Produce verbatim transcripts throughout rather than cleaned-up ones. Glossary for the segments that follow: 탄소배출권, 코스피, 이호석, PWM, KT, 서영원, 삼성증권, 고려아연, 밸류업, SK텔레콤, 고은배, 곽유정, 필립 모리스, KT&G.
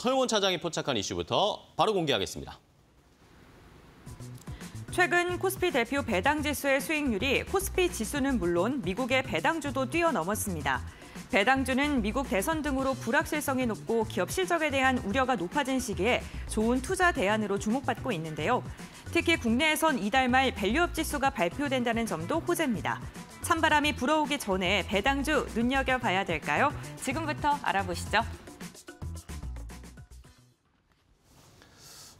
서영원 차장이 포착한 이슈부터 바로 공개하겠습니다. 최근 코스피 대표 배당지수의 수익률이 코스피 지수는 물론 미국의 배당주도 뛰어넘었습니다. 배당주는 미국 대선 등으로 불확실성이 높고 기업 실적에 대한 우려가 높아진 시기에 좋은 투자 대안으로 주목받고 있는데요. 특히 국내에선 이달 말 밸류업 지수가 발표된다는 점도 호재입니다. 찬바람이 불어오기 전에 배당주 눈여겨봐야 될까요? 지금부터 알아보시죠.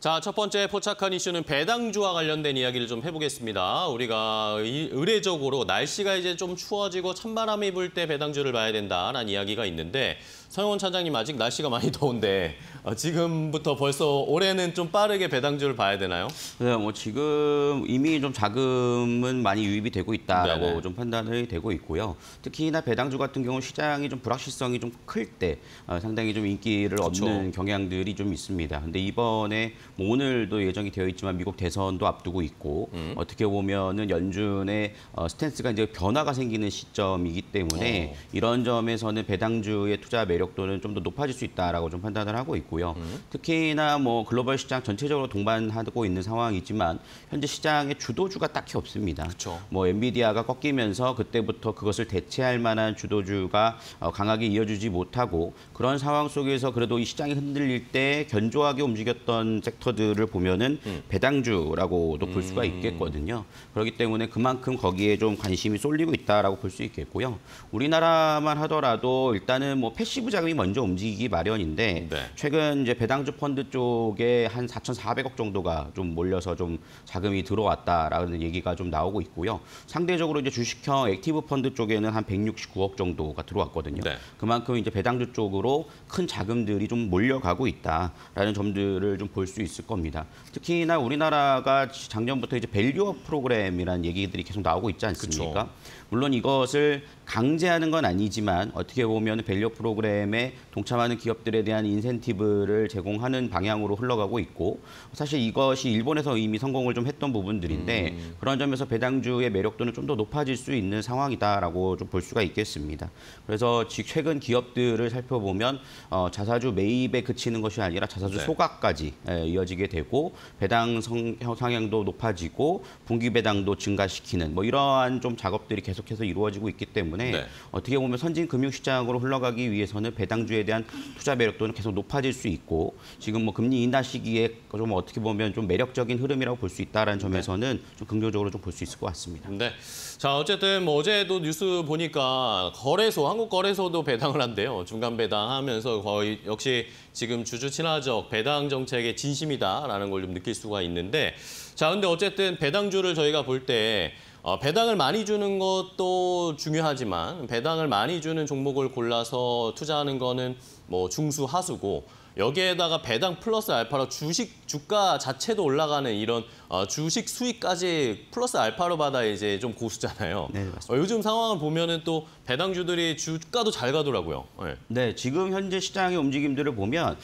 자, 첫 번째 포착한 이슈는 배당주와 관련된 이야기를 좀 해보겠습니다. 우리가 의례적으로 날씨가 이제 좀 추워지고 찬바람이 불 때 배당주를 봐야 된다라는 이야기가 있는데, 서영원 차장님, 아직 날씨가 많이 더운데 지금부터 벌써 올해는 좀 빠르게 배당주를 봐야 되나요? 네, 뭐 지금 이미 좀 자금은 많이 유입이 되고 있다라고 네네. 좀 판단이 되고 있고요. 특히나 배당주 같은 경우 시장이 좀 불확실성이 좀 클 때 상당히 좀 인기를 그쵸. 얻는 경향들이 좀 있습니다. 근데 이번에 뭐 오늘도 예정이 되어 있지만 미국 대선도 앞두고 있고 음. 어떻게 보면은 연준의 스탠스가 이제 변화가 생기는 시점이기 때문에 오. 이런 점에서는 배당주의 투자 매력도는 좀 더 높아질 수 있다라고 좀 판단을 하고 있고요. 음. 특히나 뭐 글로벌 시장 전체적으로 동반하고 있는 상황이지만 현재 시장의 주도주가 딱히 없습니다. 그쵸. 뭐 엔비디아가 꺾이면서 그때부터 그것을 대체할 만한 주도주가 강하게 이어주지 못하고 그런 상황 속에서 그래도 이 시장이 흔들릴 때 견조하게 움직였던 섹터들을 보면은 음. 배당주라고도 볼 수가 있겠거든요. 그렇기 때문에 그만큼 거기에 좀 관심이 쏠리고 있다라고 볼 수 있겠고요. 우리나라만 하더라도 일단은 뭐 패시브 자금이 먼저 움직이기 마련인데 네. 최근 이제 배당주 펀드 쪽에 한 사천사백억 정도가 좀 몰려서 좀 자금이 들어왔다라는 얘기가 좀 나오고 있고요. 상대적으로 이제 주식형 액티브 펀드 쪽에는 한 백육십구억 정도가 들어왔거든요. 네. 그만큼 이제 배당주 쪽으로 큰 자금들이 좀 몰려가고 있다라는 점들을 좀 볼 수 있을 겁니다. 특히나 우리나라가 작년부터 이제 밸류업 프로그램이라는 얘기들이 계속 나오고 있지 않습니까? 그쵸. 물론 이것을 강제하는 건 아니지만 어떻게 보면 밸류업 프로그램에 동참하는 기업들에 대한 인센티브를 제공하는 방향으로 흘러가고 있고 사실 이것이 일본에서 이미 성공을 좀 했던 부분들인데 음. 그런 점에서 배당주의 매력도는 좀 더 높아질 수 있는 상황이다라고 좀 볼 수가 있겠습니다. 그래서 최근 기업들을 살펴보면 어, 자사주 매입에 그치는 것이 아니라 자사주 네. 소각까지 이어지게 되고 배당 성향도 높아지고 분기 배당도 증가시키는 뭐 이러한 좀 작업들이 계속해서 이루어지고 있기 때문에 네. 어떻게 보면 선진 금융시장으로 흘러가기 위해서는 배당주에 대한 투자 매력도는 계속 높아질 수 있고 지금 뭐 금리 인하 시기에 좀 어떻게 보면 좀 매력적인 흐름이라고 볼 수 있다라는 점에서는 네. 좀 긍정적으로 좀 볼 수 있을 것 같습니다. 네. 자, 어쨌든 뭐 어제도 뉴스 보니까 거래소 한국 거래소도 배당을 한대요. 중간 배당하면서 거의 역시 지금 주주 친화적 배당 정책의 진심이다라는 걸 좀 느낄 수가 있는데 자, 근데 어쨌든 배당주를 저희가 볼 때 어, 배당을 많이 주는 것도 중요하지만 배당을 많이 주는 종목을 골라서 투자하는 거는 뭐 중수, 하수고 여기에다가 배당 플러스 알파로 주식 주가 자체도 올라가는 이런 어, 주식 수익까지 플러스 알파로 받아 이제 좀 고수잖아요. 네, 맞습니다. 어, 요즘 상황을 보면은 또 배당주들이 주가도 잘 가더라고요. 네, 네 지금 현재 시장의 움직임들을 보면.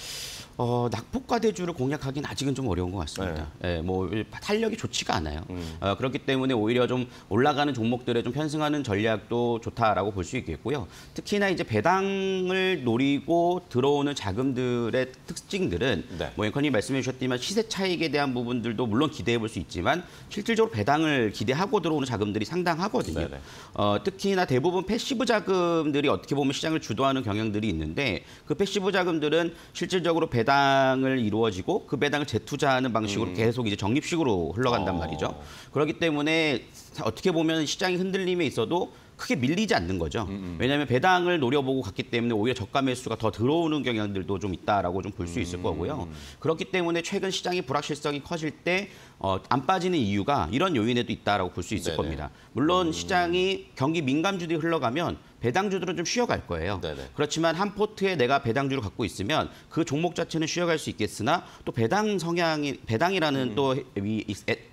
어, 낙폭과 대주를 공략하기는 아직은 좀 어려운 것 같습니다. 네. 예, 뭐 탄력이 좋지가 않아요. 음. 어, 그렇기 때문에 오히려 좀 올라가는 종목들에 좀 편승하는 전략도 좋다라고 볼 수 있겠고요. 특히나 이제 배당을 노리고 들어오는 자금들의 특징들은 네. 뭐 앵커님 말씀해 주셨지만 시세 차익에 대한 부분들도 물론 기대해 볼 수 있지만 실질적으로 배당을 기대하고 들어오는 자금들이 상당하거든요. 어, 특히나 대부분 패시브 자금들이 어떻게 보면 시장을 주도하는 경향들이 있는데 그 패시브 자금들은 실질적으로 배당 배당을 이루어지고 그 배당을 재투자하는 방식으로 음. 계속 이제 적립식으로 흘러간단 어. 말이죠. 그렇기 때문에 어떻게 보면 시장이 흔들림에 있어도 크게 밀리지 않는 거죠. 음음. 왜냐하면 배당을 노려보고 갔기 때문에 오히려 저가 매수가 더 들어오는 경향들도 좀 있다라고 좀 볼 수 있을 거고요. 그렇기 때문에 최근 시장의 불확실성이 커질 때 어, 안 빠지는 이유가 이런 요인에도 있다라고 볼 수 있을 네네. 겁니다. 물론 음. 시장이 경기 민감주들이 흘러가면 배당주들은 좀 쉬어갈 거예요. 네네. 그렇지만 한 포트에 내가 배당주를 갖고 있으면 그 종목 자체는 쉬어갈 수 있겠으나 또 배당 성향이 배당이라는 음. 또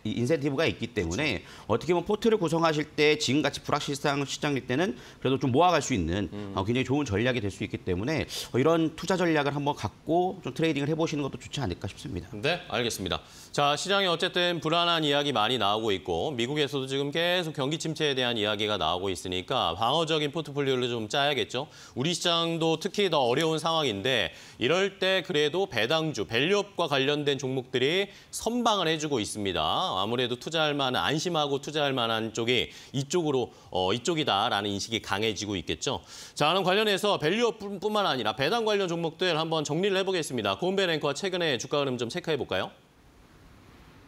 인센티브가 있기 때문에 그쵸. 어떻게 보면 포트를 구성하실 때 지금같이 불확실성 시장일 때는 그래도 좀 모아갈 수 있는 음. 어, 굉장히 좋은 전략이 될 수 있기 때문에 어, 이런 투자 전략을 한번 갖고 좀 트레이딩을 해보시는 것도 좋지 않을까 싶습니다. 네, 알겠습니다. 자, 시장에 어쨌든 불안한 이야기 많이 나오고 있고 미국에서도 지금 계속 경기 침체에 대한 이야기가 나오고 있으니까 방어적인 포트폴리오 포트폴리오를 좀 짜야겠죠. 우리 시장도 특히 더 어려운 상황인데 이럴 때 그래도 배당주, 밸류업과 관련된 종목들이 선방을 해주고 있습니다. 아무래도 투자할 만한, 안심하고 투자할 만한 쪽이 이쪽으로, 어, 이쪽이다라는 인식이 강해지고 있겠죠. 자, 그럼 관련해서 밸류업뿐만 아니라 배당 관련 종목들 한번 정리를 해보겠습니다. 고은배 앵커와 최근에 주가 흐름 좀 체크해 볼까요?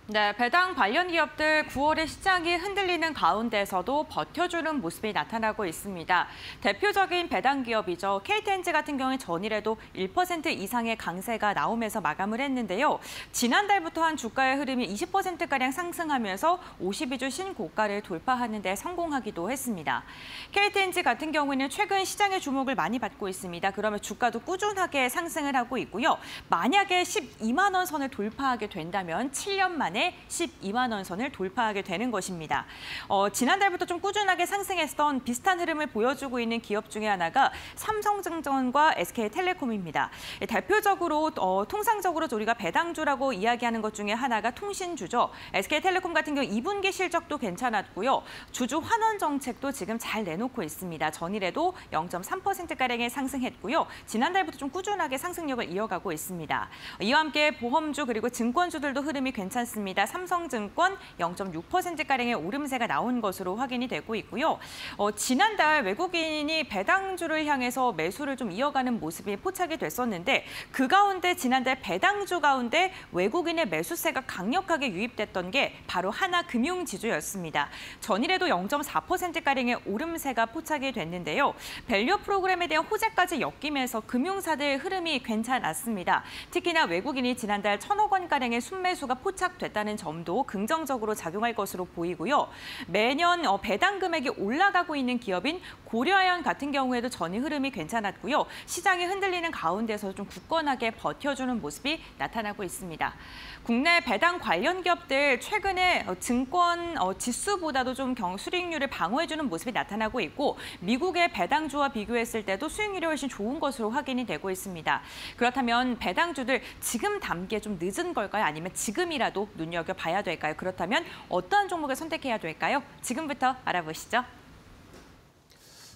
네, 배당 관련 기업들 구월에 시장이 흔들리는 가운데서도 버텨주는 모습이 나타나고 있습니다. 대표적인 배당 기업이죠. 케이티앤지 같은 경우에 전일에도 일 퍼센트 이상의 강세가 나오면서 마감을 했는데요. 지난달부터 한 주가의 흐름이 이십 퍼센트가량 상승하면서 오십이 주 신고가를 돌파하는 데 성공하기도 했습니다. 케이티앤지 같은 경우에는 최근 시장의 주목을 많이 받고 있습니다. 그러면 주가도 꾸준하게 상승을 하고 있고요. 만약에 십이만 원 선을 돌파하게 된다면 칠 년 만에 십이만 원 선을 돌파하게 되는 것입니다. 어, 지난달부터 좀 꾸준하게 상승했던 비슷한 흐름을 보여주고 있는 기업 중에 하나가 삼성증권과 에스케이텔레콤입니다. 대표적으로 어, 통상적으로 우리가 배당주라고 이야기하는 것 중에 하나가 통신주죠. 에스케이텔레콤 같은 경우 이 분기 실적도 괜찮았고요. 주주 환원 정책도 지금 잘 내놓고 있습니다. 전일에도 영 점 삼 퍼센트가량의 상승했고요. 지난달부터 좀 꾸준하게 상승력을 이어가고 있습니다. 이와 함께 보험주 그리고 증권주들도 흐름이 괜찮습니다. 삼성증권 영 점 육 퍼센트가량의 오름세가 나온 것으로 확인이 되고 있고요. 어, 지난달 외국인이 배당주를 향해서 매수를 좀 이어가는 모습이 포착이 됐었는데 그 가운데 지난달 배당주 가운데 외국인의 매수세가 강력하게 유입됐던 게 바로 하나금융지주였습니다. 전일에도 영 점 사 퍼센트가량의 오름세가 포착이 됐는데요. 밸류 프로그램에 대한 호재까지 엮이면서 금융사들 흐름이 괜찮았습니다. 특히나 외국인이 지난달 천억 원가량의 순매수가 포착됐습니다. 됐다는 점도 긍정적으로 작용할 것으로 보이고요. 매년 배당 금액이 올라가고 있는 기업인 고려아연 같은 경우에도 전일 흐름이 괜찮았고요. 시장이 흔들리는 가운데서 좀 굳건하게 버텨주는 모습이 나타나고 있습니다. 국내 배당 관련 기업들 최근에 증권 지수보다도 좀 수익률을 방어해주는 모습이 나타나고 있고 미국의 배당주와 비교했을 때도 수익률이 훨씬 좋은 것으로 확인이 되고 있습니다. 그렇다면 배당주들 지금 담기에 좀 늦은 걸까요? 아니면 지금이라도 눈여겨봐야 될까요? 그렇다면 어떠한 종목을 선택해야 될까요? 지금부터 알아보시죠.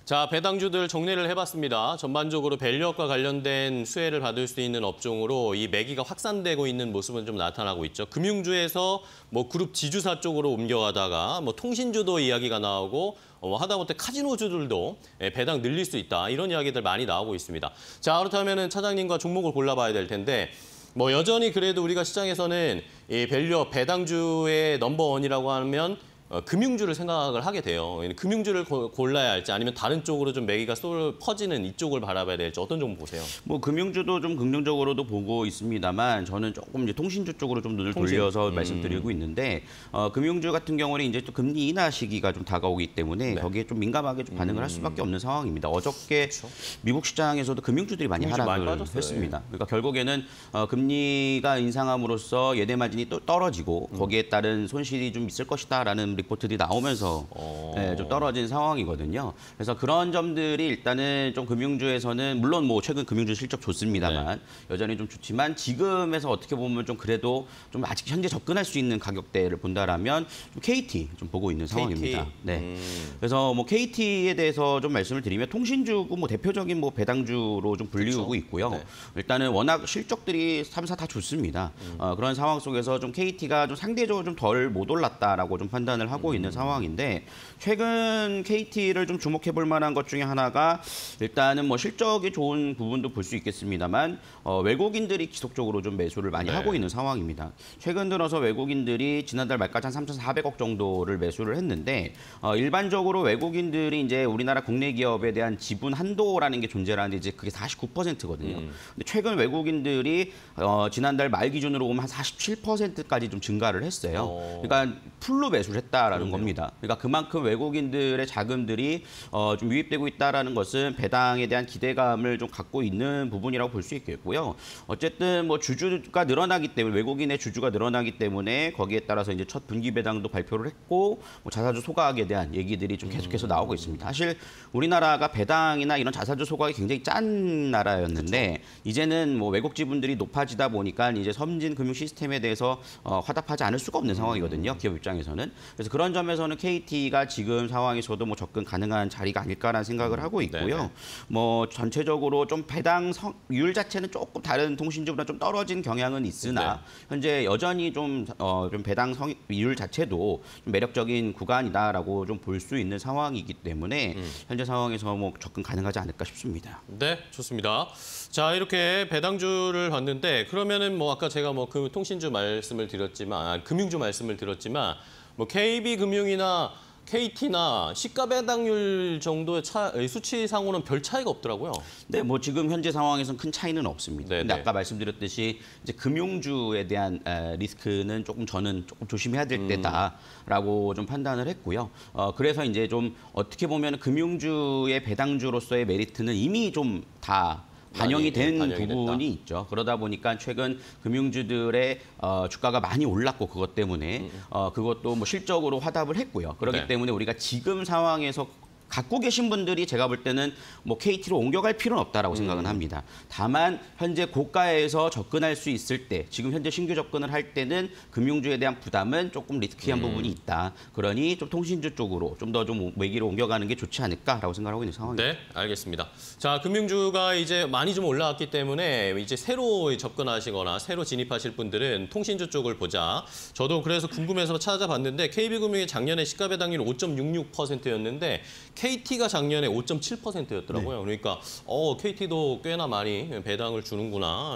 자, 배당주들 정리를 해봤습니다. 전반적으로 밸류업과 관련된 수혜를 받을 수 있는 업종으로 이 매기가 확산되고 있는 모습은 좀 나타나고 있죠. 금융주에서 뭐 그룹 지주사 쪽으로 옮겨가다가 뭐 통신주도 이야기가 나오고 어, 하다못해 카지노주들도 배당 늘릴 수 있다. 이런 이야기들 많이 나오고 있습니다. 자, 그렇다면은 차장님과 종목을 골라봐야 될 텐데 뭐 여전히 그래도 우리가 시장에서는 이 밸류업 배당주의 넘버원이라고 하면 어, 금융주를 생각을 하게 돼요. 금융주를 고, 골라야 할지 아니면 다른 쪽으로 좀 매기가 쏠 퍼지는 이쪽을 바라봐야 될지 어떤 종목 보세요? 뭐 금융주도 좀 긍정적으로도 보고 있습니다만 저는 조금 이제 통신주 쪽으로 좀 눈을 통신. 돌려서 음. 말씀드리고 있는데 어, 금융주 같은 경우는 이제 또 금리 인하 시기가 좀 다가오기 때문에 네. 거기에 좀 민감하게 좀 반응을 음. 할 수밖에 없는 상황입니다. 어저께 그렇죠. 미국 시장에서도 금융주들이 많이 금융주 하락을 많이 했습니다. 그러니까 결국에는 어, 금리가 인상함으로써 예대 마진이 또 떨어지고 음. 거기에 따른 손실이 좀 있을 것이다라는 리포트들이 나오면서 어... 네, 좀 떨어진 상황이거든요. 그래서 그런 점들이 일단은 좀 금융주에서는 물론 뭐 최근 금융주 실적 좋습니다만 네. 여전히 좀 좋지만 지금에서 어떻게 보면 좀 그래도 좀 아직 현재 접근할 수 있는 가격대를 본다라면 좀 케이티 좀 보고 있는 상황입니다. 케이티. 네. 음... 그래서 뭐 케이티에 대해서 좀 말씀을 드리면 통신주고 뭐 대표적인 뭐 배당주로 좀 불리우고 그렇죠. 있고요. 네. 일단은 워낙 실적들이 삼 사 다 좋습니다. 음... 어, 그런 상황 속에서 좀 케이티가 좀 상대적으로 좀 덜 못 올랐다라고 좀 판단을 하고 있는 음. 상황인데 최근 케이티를 좀 주목해 볼 만한 것 중에 하나가 일단은 뭐 실적이 좋은 부분도 볼 수 있겠습니다만 어, 외국인들이 지속적으로 좀 매수를 많이 네. 하고 있는 상황입니다. 최근 들어서 외국인들이 지난달 말까지 한 삼천사백억 정도를 매수를 했는데 어, 일반적으로 외국인들이 이제 우리나라 국내 기업에 대한 지분 한도라는 게 존재하는데 이제 그게 사십구 퍼센트거든요. 음. 근데 최근 외국인들이 어, 지난달 말 기준으로 보면 한 사십칠 퍼센트까지 좀 증가를 했어요. 오. 그러니까 풀로 매수를 했다. 라는 그러네요. 겁니다. 그러니까 그만큼 외국인들의 자금들이 어, 좀 유입되고 있다라는 것은 배당에 대한 기대감을 좀 갖고 있는 부분이라고 볼 수 있겠고요. 어쨌든 뭐 주주가 늘어나기 때문에 외국인의 주주가 늘어나기 때문에 거기에 따라서 이제 첫 분기 배당도 발표를 했고 뭐 자사주 소각에 대한 얘기들이 좀 계속해서 나오고 있습니다. 사실 우리나라가 배당이나 이런 자사주 소각이 굉장히 짠 나라였는데 그쵸. 이제는 뭐 외국 지분들이 높아지다 보니까 이제 선진 금융 시스템에 대해서 어, 화답하지 않을 수가 없는 상황이거든요. 기업 입장에서는. 그래서 그래서 그런 점에서는 케이티가 지금 상황에서도 뭐 접근 가능한 자리가 아닐까라는 생각을 하고 있고요. 네네. 뭐 전체적으로 좀 배당률 자체는 조금 다른 통신주보다 좀 떨어진 경향은 있으나 네. 현재 여전히 좀, 어, 좀 배당 성비율 자체도 좀 매력적인 구간이다라고 좀 볼 수 있는 상황이기 때문에 음. 현재 상황에서 뭐 접근 가능하지 않을까 싶습니다. 네, 좋습니다. 자, 이렇게 배당주를 봤는데 그러면은 뭐 아까 제가 뭐 그 통신주 말씀을 드렸지만 아, 금융주 말씀을 드렸지만 뭐 케이비 금융이나 케이티나 시가 배당률 정도의 차, 수치상으로는 별 차이가 없더라고요. 네, 뭐 지금 현재 상황에서는 큰 차이는 없습니다. 네네. 근데 아까 말씀드렸듯이 이제 금융주에 대한 리스크는 조금 저는 조금 조심해야 될 음. 때다라고 좀 판단을 했고요. 어, 그래서 이제 좀 어떻게 보면 금융주의 배당주로서의 메리트는 이미 좀 다 반영이 된 반영이 부분이 됐다. 있죠. 그러다 보니까 최근 금융주들의 어, 주가가 많이 올랐고 그것 때문에 어, 그것도 뭐 실적으로 화답을 했고요. 그렇기 네. 때문에 우리가 지금 상황에서 갖고 계신 분들이 제가 볼 때는 뭐 케이티로 옮겨갈 필요는 없다라고 음. 생각은 합니다. 다만 현재 고가에서 접근할 수 있을 때, 지금 현재 신규 접근을 할 때는 금융주에 대한 부담은 조금 리스키한 음. 부분이 있다. 그러니 좀 통신주 쪽으로 좀 더 좀 외기로 옮겨가는 게 좋지 않을까라고 생각하고 있는 상황입니다. 네, 알겠습니다. 자, 금융주가 이제 많이 좀 올라왔기 때문에 이제 새로 접근하시거나 새로 진입하실 분들은 통신주 쪽을 보자. 저도 그래서 궁금해서 찾아봤는데 케이비 금융이 작년에 시가배당률 오 점 육육 퍼센트였는데 케이티가 작년에 오 점 칠 퍼센트였더라고요. 네. 그러니까 어, 케이티도 꽤나 많이 배당을 주는구나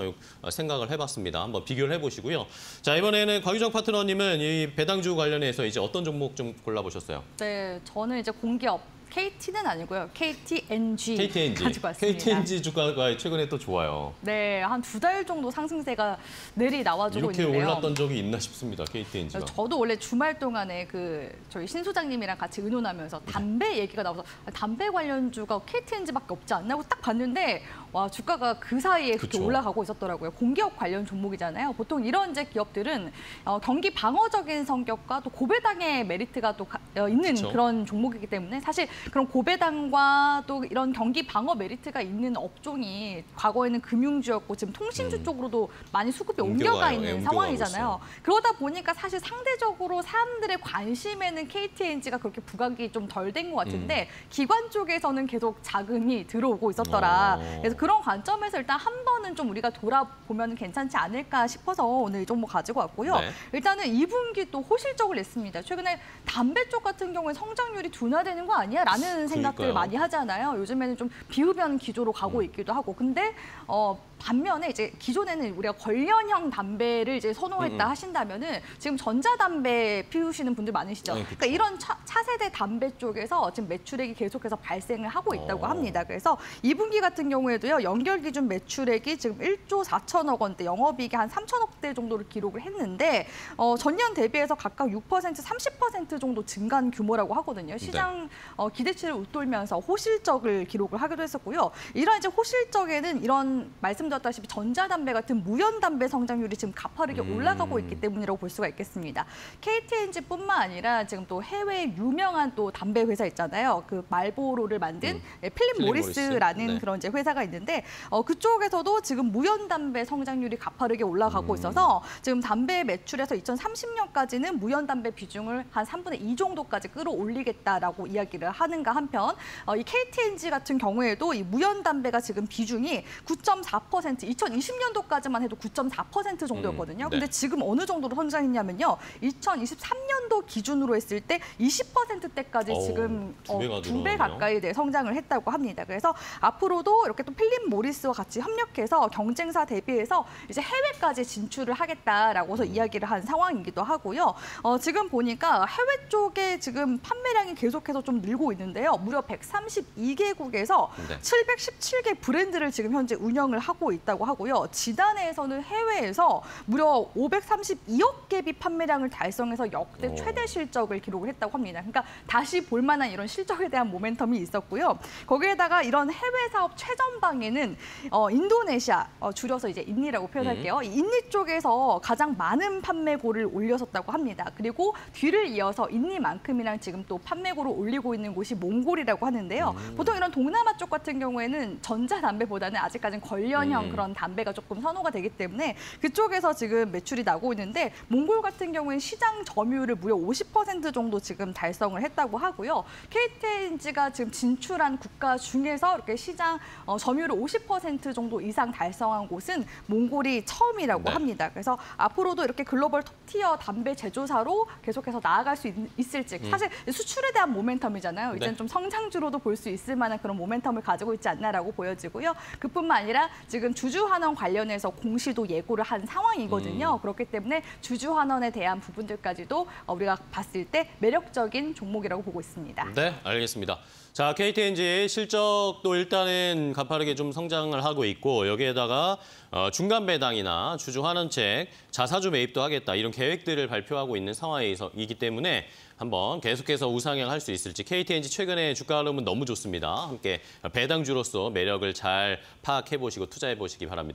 생각을 해봤습니다. 한번 비교를 해보시고요. 자, 이번에는 곽유정 파트너님은 이 배당주 관련해서 이제 어떤 종목 좀 골라보셨어요? 네, 저는 이제 공기업. 케이티는 아니고요. 케이티 앤 지, 케이티 앤 지 가지고 왔습니다. 케이티 앤 지 주가가 최근에 또 좋아요. 네, 한 두 달 정도 상승세가 내리 나와주고 이렇게 있는데요. 이렇게 올랐던 적이 있나 싶습니다. 케이티 앤 지가. 저도 원래 주말 동안에 그 저희 신 소장님이랑 같이 의논하면서 담배 얘기가 나와서 담배 관련주가 케이티 앤 지밖에 없지 않나 하고 딱 봤는데 와, 주가가 그 사이에 그렇게 올라가고 있었더라고요. 공기업 관련 종목이잖아요. 보통 이런 이제 기업들은 어, 경기 방어적인 성격과 또 고배당의 메리트가 또 가, 어, 있는 그쵸. 그런 종목이기 때문에 사실 그런 고배당과 또 이런 경기 방어 메리트가 있는 업종이 과거에는 금융주였고 지금 통신주 음. 쪽으로도 많이 수급이 옮겨가 있는 상황이잖아요. 그러다 보니까 사실 상대적으로 사람들의 관심에는 케이티 앤 지가 그렇게 부각이 좀 덜 된 것 같은데 음. 기관 쪽에서는 계속 자금이 들어오고 있었더라. 오. 그래서 그런 관점에서 일단 한 번은 좀 우리가 돌아보면 괜찮지 않을까 싶어서 오늘 이 종목 가지고 왔고요. 네. 일단은 이 분기 또 호실적을 냈습니다. 최근에 담배 쪽 같은 경우에 성장률이 둔화되는 거 아니야? 라는 그러니까요. 생각들을 많이 하잖아요. 요즘에는 좀 비흡연 기조로 가고 음. 있기도 하고. 근데 어, 반면에 이제 기존에는 우리가 관련형 담배를 이제 선호했다 음. 하신다면은 지금 전자담배 피우시는 분들 많으시죠. 네, 그러니까 이런 차, 차세대 담배 쪽에서 지금 매출액이 계속해서 발생을 하고 있다고 오. 합니다. 그래서 이 분기 같은 경우에도요. 연결 기준 매출액이 지금 일 조 사천억 원대, 영업이익이 한 삼천억대 정도를 기록을 했는데 어, 전년 대비해서 각각 육 퍼센트, 삼십 퍼센트 정도 증가한 규모라고 하거든요. 시장 네. 어, 기대치를 웃돌면서 호실적을 기록을 하기도 했었고요. 이런 이제 호실적에는 이런 말씀드렸다시피 전자담배 같은 무연담배 성장률이 지금 가파르게 음. 올라가고 있기 때문이라고 볼 수가 있겠습니다. 케이티 앤 지뿐만 아니라 지금 또 해외 유명한 또 담배 회사 있잖아요. 그 말보로를 만든 음. 필립 모리스라는 모리스. 네. 그런 이제 회사가 있는데 어, 그쪽에서도 지금 무연담배 성장률이 가파르게 올라가고 음. 있어서 지금 담배 매출에서 이천삼십 년까지는 무연담배 비중을 한 삼분의 이 정도까지 끌어올리겠다라고 이야기를 하는. 가 한편 어, 이 케이티 앤 지 같은 경우에도 이 무연담배가 지금 비중이 구 점 사 퍼센트, 이천이십 년도까지만 해도 구 점 사 퍼센트 정도였거든요. 음, 네. 근데 지금 어느 정도로 성장했냐면요. 이천이십삼 년도 기준으로 했을 때 이십 퍼센트대까지 오, 지금 두 배가 어, 두 배 가까이 네, 성장을 했다고 합니다. 그래서 앞으로도 이렇게 또 필립 모리스와 같이 협력해서 경쟁사 대비해서 이제 해외까지 진출을 하겠다라고 해서 음. 이야기를 한 상황이기도 하고요. 어, 지금 보니까 해외 쪽에 지금 판매량이 계속해서 좀 늘고 있는 인데요. 무려 백삼십이 개국에서 네. 칠백십칠 개 브랜드를 지금 현재 운영을 하고 있다고 하고요. 지난해에서는 해외에서 무려 오백삼십이억 개비 판매량을 달성해서 역대 최대 실적을 기록을 했다고 합니다. 그러니까 다시 볼 만한 이런 실적에 대한 모멘텀이 있었고요. 거기에다가 이런 해외 사업 최전방에는 어, 인도네시아, 어, 줄여서 이제 인니라고 표현할게요. 음. 인니 쪽에서 가장 많은 판매고를 올렸었다고 합니다. 그리고 뒤를 이어서 인니만큼이랑 지금 또 판매고를 올리고 있는 곳이 몽골이라고 하는데요. 음. 보통 이런 동남아 쪽 같은 경우에는 전자담배보다는 아직까지는 관련형 흡연형 음. 그런 담배가 조금 선호가 되기 때문에 그쪽에서 지금 매출이 나고 있는데 몽골 같은 경우에는 시장 점유율을 무려 오십 퍼센트 정도 지금 달성을 했다고 하고요. 케이티앤지가 지금 진출한 국가 중에서 이렇게 시장 어, 점유율을 오십 퍼센트 정도 이상 달성한 곳은 몽골이 처음이라고 네. 합니다. 그래서 앞으로도 이렇게 글로벌 톱티어 담배 제조사로 계속해서 나아갈 수 있, 있을지 음. 사실 수출에 대한 모멘텀이잖아요. 이제는 네. 좀 성장주로도 볼 수 있을 만한 그런 모멘텀을 가지고 있지 않나라고 보여지고요. 그뿐만 아니라 지금 주주환원 관련해서 공시도 예고를 한 상황이거든요. 음. 그렇기 때문에 주주환원에 대한 부분들까지도 우리가 봤을 때 매력적인 종목이라고 보고 있습니다. 네, 알겠습니다. 자, 케이티앤지 실적도 일단은 가파르게 좀 성장을 하고 있고 여기에다가 어, 중간 배당이나 주주환원책, 자사주 매입도 하겠다 이런 계획들을 발표하고 있는 상황이기 때문에 한번 계속해서 우상향할 수 있을지 케이티앤지 최근에 주가 흐름은 너무 좋습니다. 함께 배당주로서 매력을 잘 파악해보시고 투자해보시기 바랍니다.